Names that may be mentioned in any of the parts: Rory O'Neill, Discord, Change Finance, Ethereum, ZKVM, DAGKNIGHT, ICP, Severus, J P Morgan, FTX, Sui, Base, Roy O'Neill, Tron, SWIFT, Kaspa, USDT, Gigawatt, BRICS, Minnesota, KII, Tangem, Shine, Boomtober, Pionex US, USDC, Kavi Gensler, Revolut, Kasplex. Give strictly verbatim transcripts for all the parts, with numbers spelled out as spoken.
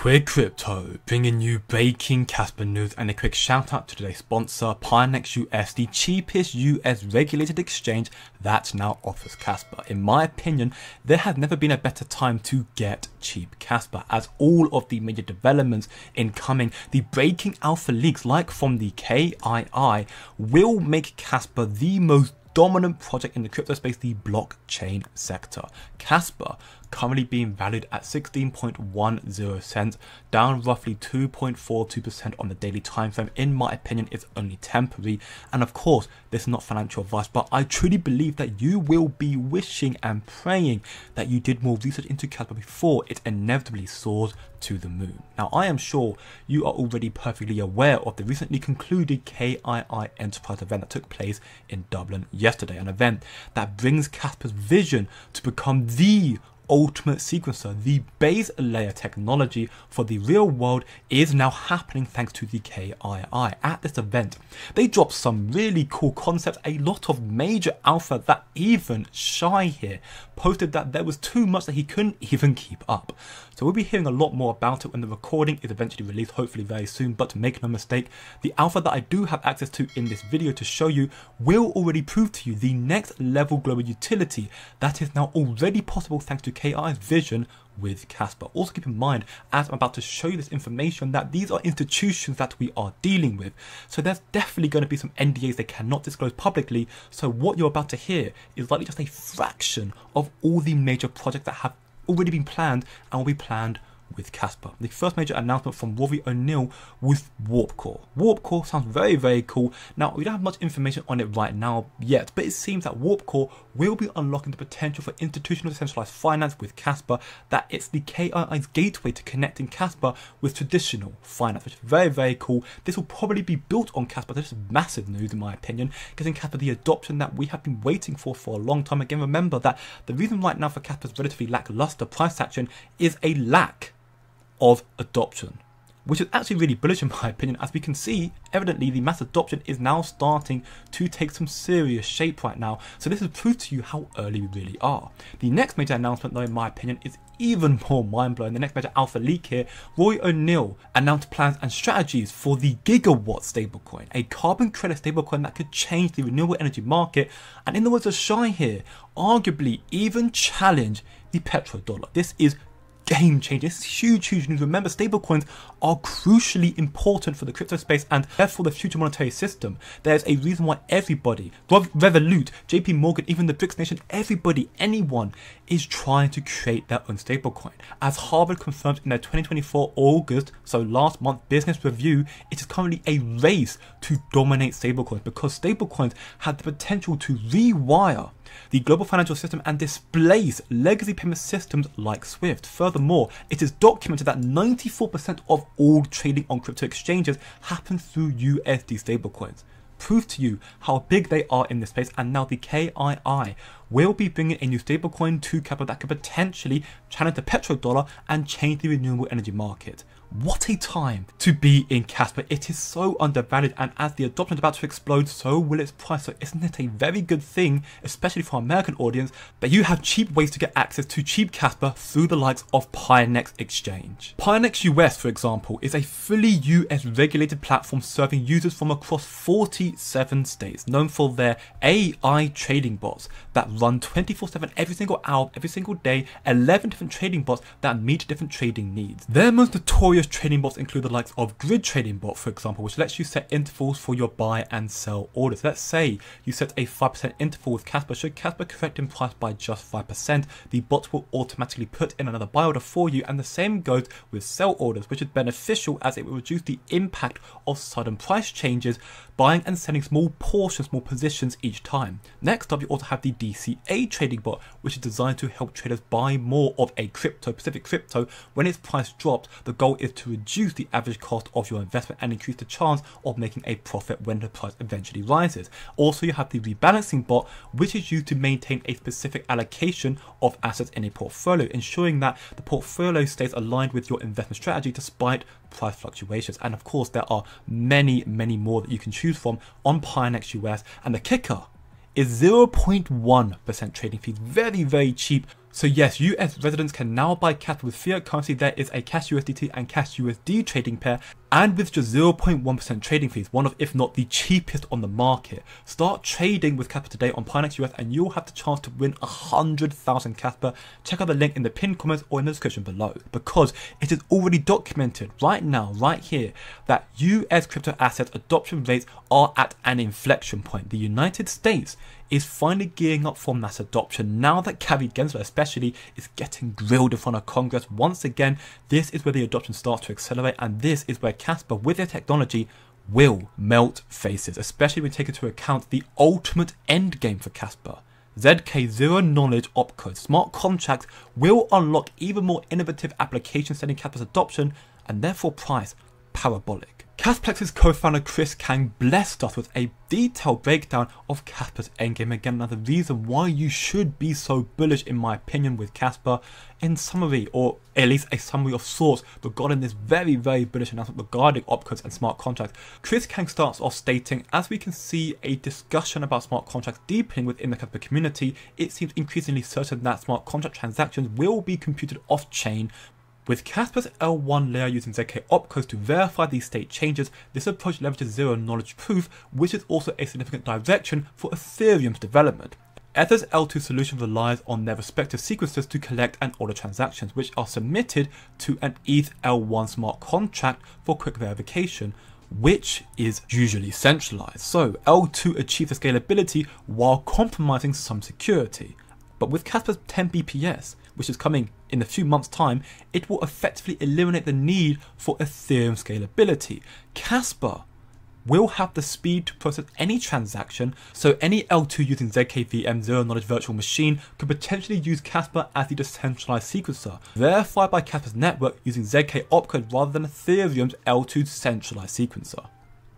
Queer Crypto, bringing you breaking Kaspa news and a quick shout out to today's sponsor, Pionex U S, the cheapest U S regulated exchange that now offers Kaspa. In my opinion, there has never been a better time to get cheap Kaspa, as all of the major developments incoming, the breaking alpha leaks like from the K I I, will make Kaspa the most dominant project in the crypto space, the blockchain sector. Kaspa currently being valued at sixteen point one zero cents, down roughly two point four two percent on the daily time frame. In my opinion, it's only temporary, and of course this is not financial advice, but I truly believe that you will be wishing and praying that you did more research into Kaspa before it inevitably soars to the moon. Now, I am sure you are already perfectly aware of the recently concluded K I I Enterprise event that took place in Dublin yesterday, an event that brings Kaspa's vision to become the ultimate sequencer, the base layer technology for the real world, is now happening thanks to the K I I. At this event, they dropped some really cool concepts, a lot of major alpha that even Shine here posted that there was too much that he couldn't even keep up. So we'll be hearing a lot more about it when the recording is eventually released, hopefully very soon. But make no mistake, the alpha that I do have access to in this video to show you will already prove to you the next level global utility that is now already possible thanks to K I's vision with Kaspa. Also keep in mind, as I'm about to show you this information, that these are institutions that we are dealing with, so there's definitely going to be some N D As they cannot disclose publicly, so what you're about to hear is likely just a fraction of all the major projects that have already been planned and will be planned with Kaspa. The first major announcement from Rory O'Neill with Warpcore. Warpcore sounds very, very cool. Now, we don't have much information on it right now yet, but it seems that Warpcore will be unlocking the potential for institutional decentralized finance with Kaspa, that it's the K I I's gateway to connecting Kaspa with traditional finance, which is very, very cool. This will probably be built on Kaspa. This is massive news in my opinion, getting Kaspa the adoption that we have been waiting for for a long time. Again, remember that the reason right now for Kaspa's relatively lackluster price action is a lack of adoption, which is actually really bullish in my opinion. As we can see, evidently the mass adoption is now starting to take some serious shape right now, so this is proof to you how early we really are. The next major announcement though, in my opinion, is even more mind-blowing. The next major alpha leak here, Roy O'Neill announced plans and strategies for the Gigawatt stablecoin, a carbon credit stablecoin that could change the renewable energy market, and in the words of Shy here, arguably even challenge the petrodollar. This is game changer. This is huge, huge news. Remember, stablecoins are crucially important for the crypto space and therefore the future monetary system. There's a reason why everybody, Revolut, J P Morgan, even the BRICS nation, everybody, anyone is trying to create their own stablecoin. As Harvard confirmed in their twenty twenty-four August, so last month, Business Review, it is currently a race to dominate stablecoins because stablecoins have the potential to rewire the global financial system and displace legacy payment systems like SWIFT. Furthermore, it is documented that ninety-four percent of all trading on crypto exchanges happens through U S D stablecoins. Proof to you how big they are in this space, and now the K I I will be bringing a new stablecoin to Kaspa that could potentially challenge the petrodollar and change the renewable energy market. What a time to be in Kaspa. It is so undervalued, and as the adoption is about to explode, so will its price. So isn't it a very good thing, especially for our American audience, that you have cheap ways to get access to cheap Kaspa through the likes of Pionex Exchange. Pionex U S, for example, is a fully U S regulated platform serving users from across forty-seven states, known for their A I trading bots that run twenty-four seven every single hour, every single day, eleven different trading bots that meet different trading needs. Their most notorious trading bots include the likes of Grid Trading Bot, for example, which lets you set intervals for your buy and sell orders. Let's say you set a five percent interval with Kaspa. Should Kaspa correct in price by just five percent, the bot will automatically put in another buy order for you, and the same goes with sell orders, which is beneficial as it will reduce the impact of sudden price changes, buying and selling small portions, small positions each time. Next up, you also have the D C A Trading Bot, which is designed to help traders buy more of a crypto, specific crypto, when its price drops. The goal is to reduce the average cost of your investment and increase the chance of making a profit when the price eventually rises. Also, you have the rebalancing bot, which is used to maintain a specific allocation of assets in a portfolio, ensuring that the portfolio stays aligned with your investment strategy despite price fluctuations. And of course, there are many, many more that you can choose from on Pionex U S, and the kicker is zero point one percent trading fees. Very, very cheap. So yes, U S residents can now buy cash with fiat currency. There is a cash U S D T and cash U S D trading pair, and with just zero point one percent trading fees, one of if not the cheapest on the market. Start trading with Kaspa today on Pionex U S and you'll have the chance to win one hundred thousand Kaspa. Check out the link in the pinned comments or in the description below, because it is already documented right now, right here, that U S crypto asset adoption rates are at an inflection point. The United States is finally gearing up for mass adoption. Now that Kavi Gensler especially is getting grilled in front of Congress once again, this is where the adoption starts to accelerate, and this is where Kaspa with their technology will melt faces, especially when we take into account the ultimate end game for Kaspa. Z K zero knowledge opcodes, smart contracts will unlock even more innovative applications, sending Kaspa's adoption and therefore price parabolic. Kasplex's co-founder Chris Kang blessed us with a detailed breakdown of Kaspa's endgame. Again, another reason why you should be so bullish, in my opinion, with Kaspa. In summary, or at least a summary of sorts, regarding this very, very bullish announcement regarding opcodes and smart contracts, Chris Kang starts off stating, as we can see a discussion about smart contracts deepening within the Kaspa community, it seems increasingly certain that smart contract transactions will be computed off-chain. With Kaspa's L one layer using Z K opcodes to verify these state changes, this approach leverages zero knowledge proof, which is also a significant direction for Ethereum's development. Ether's L two solution relies on their respective sequences to collect and order transactions, which are submitted to an E T H L one smart contract for quick verification, which is usually centralized. So L two achieves the scalability while compromising some security. But with Kaspa's ten B P S, which is coming in a few months' time, it will effectively eliminate the need for Ethereum scalability. Kaspa will have the speed to process any transaction, so any L two using Z K V M zero knowledge virtual machine could potentially use Kaspa as the decentralized sequencer, verified by Kaspa's network using Z K opcode rather than Ethereum's L two centralized sequencer.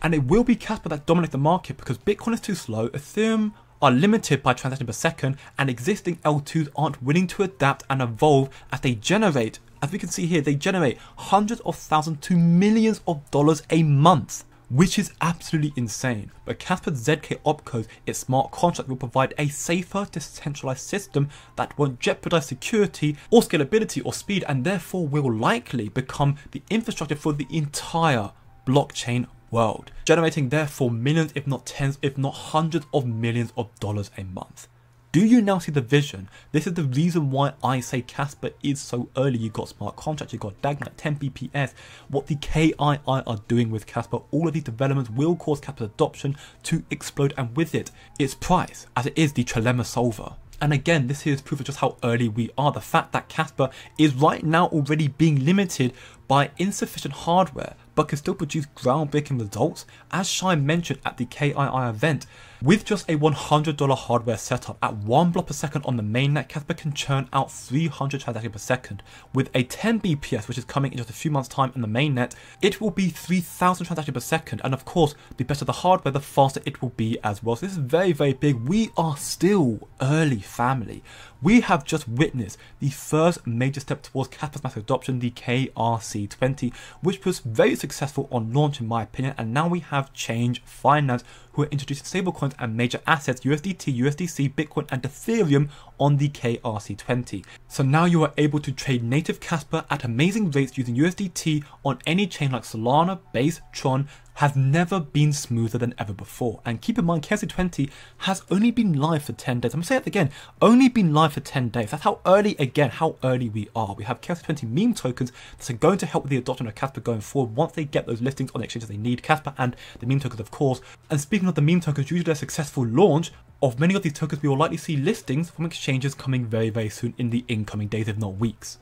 And it will be Kaspa that dominates the market, because Bitcoin is too slow, Ethereum are limited by transactions per second, and existing L twos aren't willing to adapt and evolve as they generate, as we can see here, they generate hundreds of thousands to millions of dollars a month, which is absolutely insane. But Kaspa's Z K opcodes, its smart contract, will provide a safer, decentralized system that won't jeopardize security or scalability or speed, and therefore will likely become the infrastructure for the entire blockchain world, generating therefore millions, if not tens, if not hundreds of millions of dollars a month. Do you now see the vision? This is the reason why I say Kaspa is so early. You got smart contracts, you got DAGKNIGHT, ten B P S, what the K I I are doing with Kaspa. All of these developments will cause Kaspa's adoption to explode, and with it, its price, as it is the trilemma solver. And again, this here is proof of just how early we are. The fact that Kaspa is right now already being limited by insufficient hardware, but can still produce groundbreaking results, as Shine mentioned at the K I I event. With just a one hundred dollar hardware setup at one block per second on the mainnet, Kaspa can churn out three hundred transactions per second. With a ten B P S, which is coming in just a few months' time on the mainnet, it will be three thousand transactions per second, and of course, the better the hardware, the faster it will be as well. So this is very, very big. We are still early, family. We have just witnessed the first major step towards Kaspa's mass adoption, the K R C twenty, which was very successful on launch, in my opinion, and now we have Change Finance, who are introducing stablecoins and major assets, U S D T, U S D C, Bitcoin, and Ethereum on the K R C twenty. So now you are able to trade native Kaspa at amazing rates using U S D T on any chain like Solana, Base, Tron, has never been smoother than ever before. And keep in mind, K R C twenty has only been live for ten days. I'm gonna say that again, only been live for ten days. That's how early, again, how early we are. We have K R C twenty meme tokens that are going to help with the adoption of Kaspa going forward once they get those listings on the exchanges they need, Kaspa and the meme tokens, of course. And speaking of the meme tokens, due to their successful launch of many of these tokens, we will likely see listings from exchanges coming very, very soon in the incoming days, if not weeks.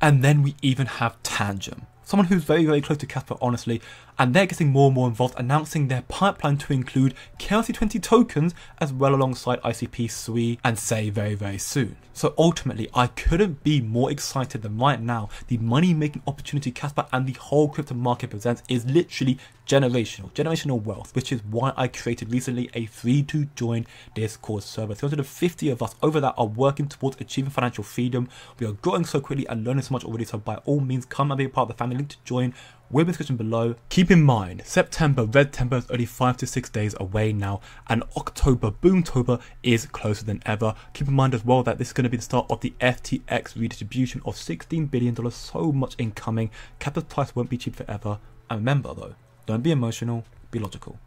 And then we even have Tangem, someone who's very, very close to Kaspa, honestly, and they're getting more and more involved, announcing their pipeline to include K R C twenty tokens as well, alongside I C P, Sui, and Say very, very soon. So ultimately, I couldn't be more excited than right now. The money-making opportunity Kaspa and the whole crypto market presents is literally generational, generational wealth, which is why I created recently a free-to-join Discord server. three hundred fifty of us over that are working towards achieving financial freedom. We are growing so quickly and learning so much already, so by all means, come and be a part of the family. a link to join will be in the description below. Keep in mind, September, Red Temper is only five to six days away now, and October, Boomtober, is closer than ever. Keep in mind as well that this is going to be the start of the F T X redistribution of sixteen billion dollars, so much incoming. Capital price won't be cheap forever. And remember though, don't be emotional, be logical.